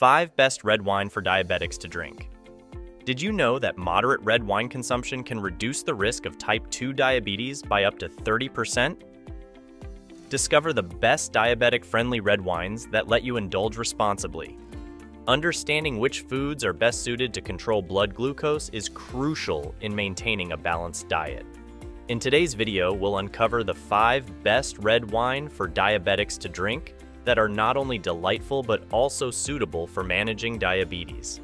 5 Best Red Wine for Diabetics to Drink. Did you know that moderate red wine consumption can reduce the risk of type 2 diabetes by up to 30%? Discover the best diabetic-friendly red wines that let you indulge responsibly. Understanding which foods are best suited to control blood glucose is crucial in maintaining a balanced diet. In today's video, we'll uncover the 5 best red wine for diabetics to drink that are not only delightful but also suitable for managing diabetes.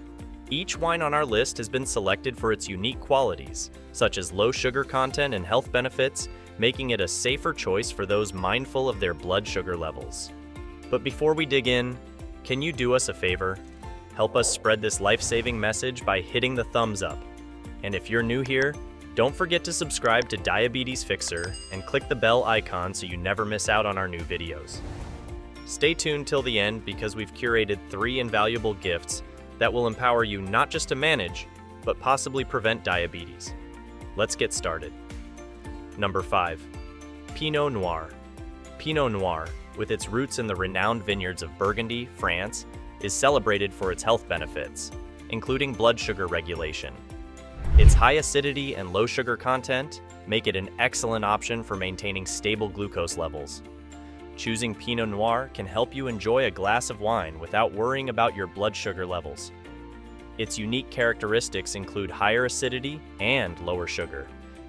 Each wine on our list has been selected for its unique qualities, such as low sugar content and health benefits, making it a safer choice for those mindful of their blood sugar levels. But before we dig in, can you do us a favor? Help us spread this life-saving message by hitting the thumbs up. And if you're new here, don't forget to subscribe to Diabetes Fixer and click the bell icon so you never miss out on our new videos. Stay tuned till the end because we've curated 3 invaluable gifts that will empower you not just to manage, but possibly prevent diabetes. Let's get started. Number 5. Pinot Noir. Pinot Noir, with its roots in the renowned vineyards of Burgundy, France, is celebrated for its health benefits, including blood sugar regulation. Its high acidity and low sugar content make it an excellent option for maintaining stable glucose levels. Choosing Pinot Noir can help you enjoy a glass of wine without worrying about your blood sugar levels. Its unique characteristics include higher acidity and lower sugar,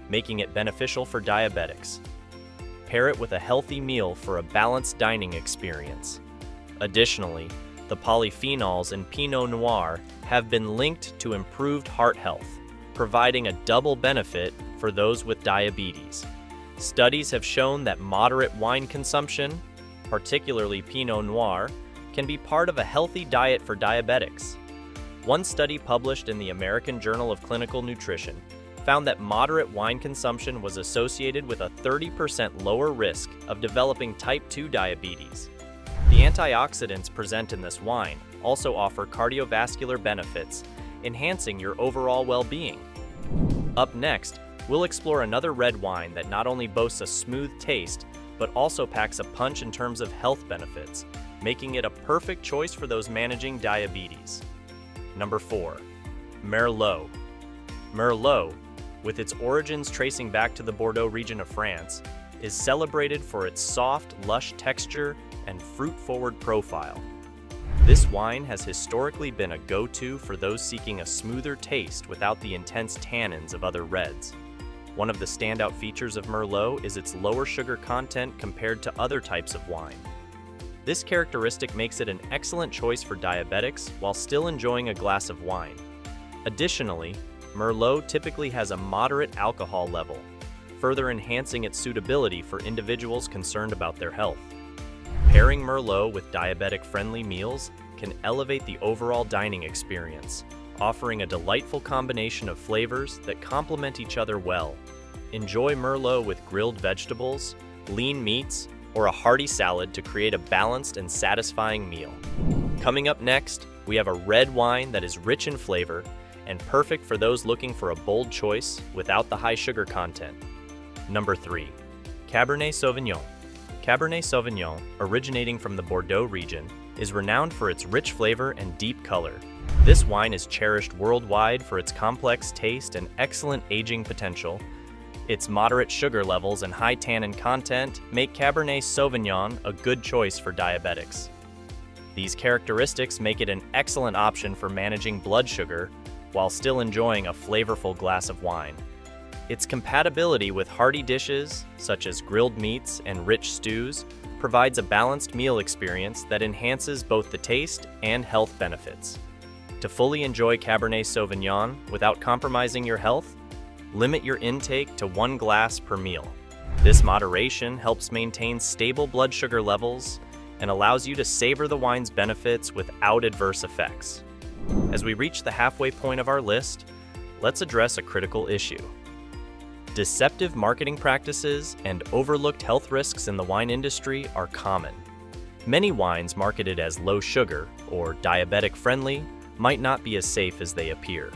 making it beneficial for diabetics. Pair it with a healthy meal for a balanced dining experience. Additionally, the polyphenols in Pinot Noir have been linked to improved heart health, providing a double benefit for those with diabetes. Studies have shown that moderate wine consumption, particularly Pinot Noir, can be part of a healthy diet for diabetics. One study published in the American Journal of Clinical Nutrition found that moderate wine consumption was associated with a 30% lower risk of developing type 2 diabetes. The antioxidants present in this wine also offer cardiovascular benefits, enhancing your overall well-being. Up next, we'll explore another red wine that not only boasts a smooth taste, but also packs a punch in terms of health benefits, making it a perfect choice for those managing diabetes. Number 4. Merlot. Merlot, with its origins tracing back to the Bordeaux region of France, is celebrated for its soft, lush texture and fruit-forward profile. This wine has historically been a go-to for those seeking a smoother taste without the intense tannins of other reds. One of the standout features of Merlot is its lower sugar content compared to other types of wine. This characteristic makes it an excellent choice for diabetics while still enjoying a glass of wine. Additionally, Merlot typically has a moderate alcohol level, further enhancing its suitability for individuals concerned about their health. Pairing Merlot with diabetic-friendly meals can elevate the overall dining experience, offering a delightful combination of flavors that complement each other well. Enjoy Merlot with grilled vegetables, lean meats, or a hearty salad to create a balanced and satisfying meal. Coming up next, we have a red wine that is rich in flavor and perfect for those looking for a bold choice without the high sugar content. Number 3. Cabernet Sauvignon. Cabernet Sauvignon, originating from the Bordeaux region, is renowned for its rich flavor and deep color. This wine is cherished worldwide for its complex taste and excellent aging potential. Its moderate sugar levels and high tannin content make Cabernet Sauvignon a good choice for diabetics. These characteristics make it an excellent option for managing blood sugar while still enjoying a flavorful glass of wine. Its compatibility with hearty dishes, such as grilled meats and rich stews, provides a balanced meal experience that enhances both the taste and health benefits. To fully enjoy Cabernet Sauvignon without compromising your health, limit your intake to 1 glass per meal. This moderation helps maintain stable blood sugar levels and allows you to savor the wine's benefits without adverse effects. As we reach the halfway point of our list, let's address a critical issue. Deceptive marketing practices and overlooked health risks in the wine industry are common. Many wines marketed as low sugar or diabetic friendly might not be as safe as they appear.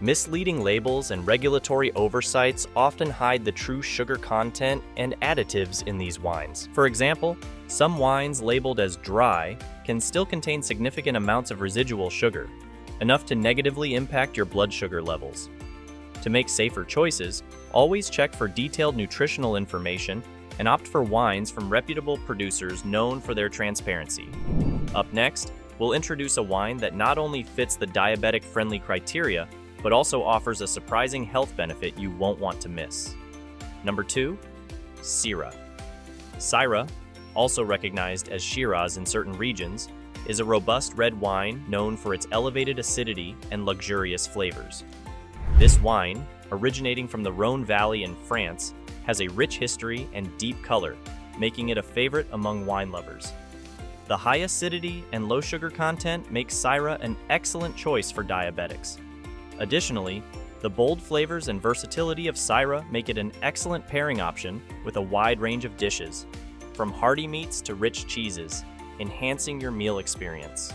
Misleading labels and regulatory oversights often hide the true sugar content and additives in these wines. For example, some wines labeled as dry can still contain significant amounts of residual sugar, enough to negatively impact your blood sugar levels. To make safer choices, always check for detailed nutritional information and opt for wines from reputable producers known for their transparency. Up next, we'll introduce a wine that not only fits the diabetic-friendly criteria, but also offers a surprising health benefit you won't want to miss. Number 2, Syrah. Syrah, also recognized as Shiraz in certain regions, is a robust red wine known for its elevated acidity and luxurious flavors. This wine, originating from the Rhone Valley in France, has a rich history and deep color, making it a favorite among wine lovers. The high acidity and low sugar content makes Syrah an excellent choice for diabetics. Additionally, the bold flavors and versatility of Syrah make it an excellent pairing option with a wide range of dishes, from hearty meats to rich cheeses, enhancing your meal experience.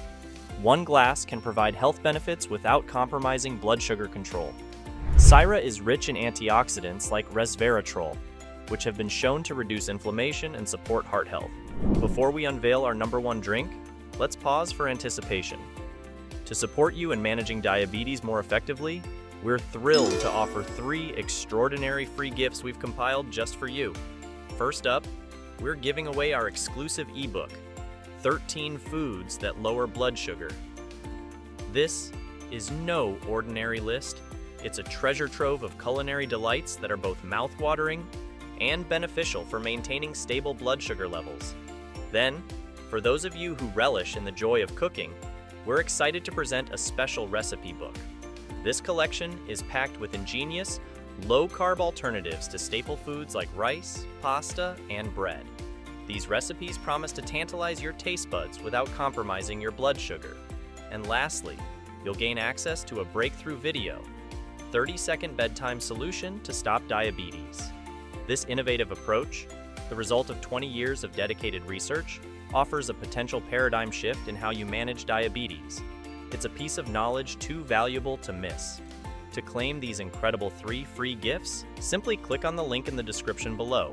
One glass can provide health benefits without compromising blood sugar control. Syrah is rich in antioxidants like resveratrol, which have been shown to reduce inflammation and support heart health. Before we unveil our number 1 drink, let's pause for anticipation. To support you in managing diabetes more effectively, we're thrilled to offer 3 extraordinary free gifts we've compiled just for you. First up, we're giving away our exclusive ebook, 13 Foods That Lower Blood Sugar. This is no ordinary list. It's a treasure trove of culinary delights that are both mouthwatering and beneficial for maintaining stable blood sugar levels. Then, for those of you who relish in the joy of cooking, we're excited to present a special recipe book. This collection is packed with ingenious, low-carb alternatives to staple foods like rice, pasta, and bread. These recipes promise to tantalize your taste buds without compromising your blood sugar. And lastly, you'll gain access to a breakthrough video, 30-second bedtime solution to stop diabetes. This innovative approach, the result of 20 years of dedicated research, offers a potential paradigm shift in how you manage diabetes. It's a piece of knowledge too valuable to miss. To claim these incredible 3 free gifts, simply click on the link in the description below.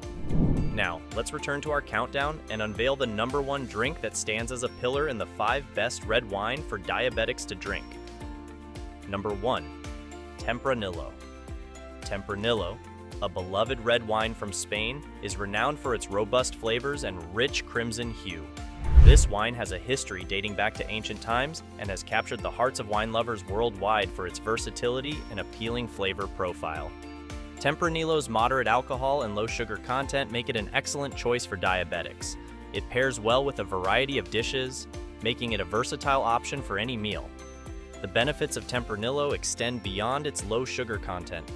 Now, let's return to our countdown and unveil the number 1 drink that stands as a pillar in the 5 best red wine for diabetics to drink. Number 1, Tempranillo. Tempranillo, a beloved red wine from Spain, is renowned for its robust flavors and rich crimson hue. This wine has a history dating back to ancient times and has captured the hearts of wine lovers worldwide for its versatility and appealing flavor profile. Tempranillo's moderate alcohol and low sugar content make it an excellent choice for diabetics. It pairs well with a variety of dishes, making it a versatile option for any meal. The benefits of Tempranillo extend beyond its low sugar content.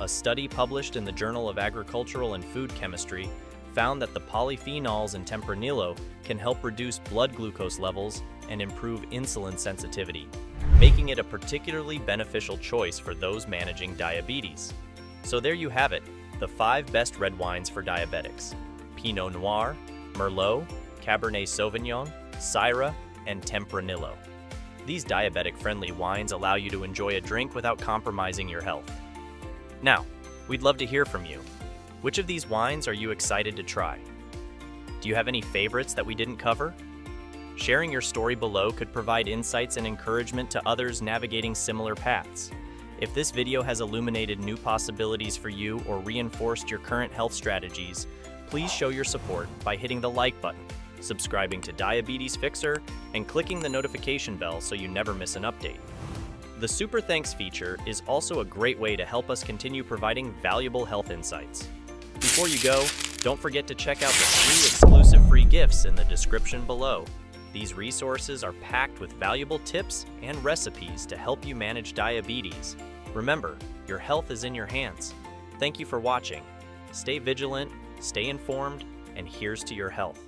A study published in the Journal of Agricultural and Food Chemistry found that the polyphenols in Tempranillo can help reduce blood glucose levels and improve insulin sensitivity, making it a particularly beneficial choice for those managing diabetes. So there you have it, the 5 best red wines for diabetics: Pinot Noir, Merlot, Cabernet Sauvignon, Syrah, and Tempranillo. These diabetic-friendly wines allow you to enjoy a drink without compromising your health. Now, we'd love to hear from you. Which of these wines are you excited to try? Do you have any favorites that we didn't cover? Sharing your story below could provide insights and encouragement to others navigating similar paths. If this video has illuminated new possibilities for you or reinforced your current health strategies, please show your support by hitting the like button, subscribing to Diabetes Fixer, and clicking the notification bell so you never miss an update. The Super Thanks feature is also a great way to help us continue providing valuable health insights. Before you go, don't forget to check out the 3 exclusive free gifts in the description below. These resources are packed with valuable tips and recipes to help you manage diabetes. Remember, your health is in your hands. Thank you for watching. Stay vigilant, stay informed, and here's to your health.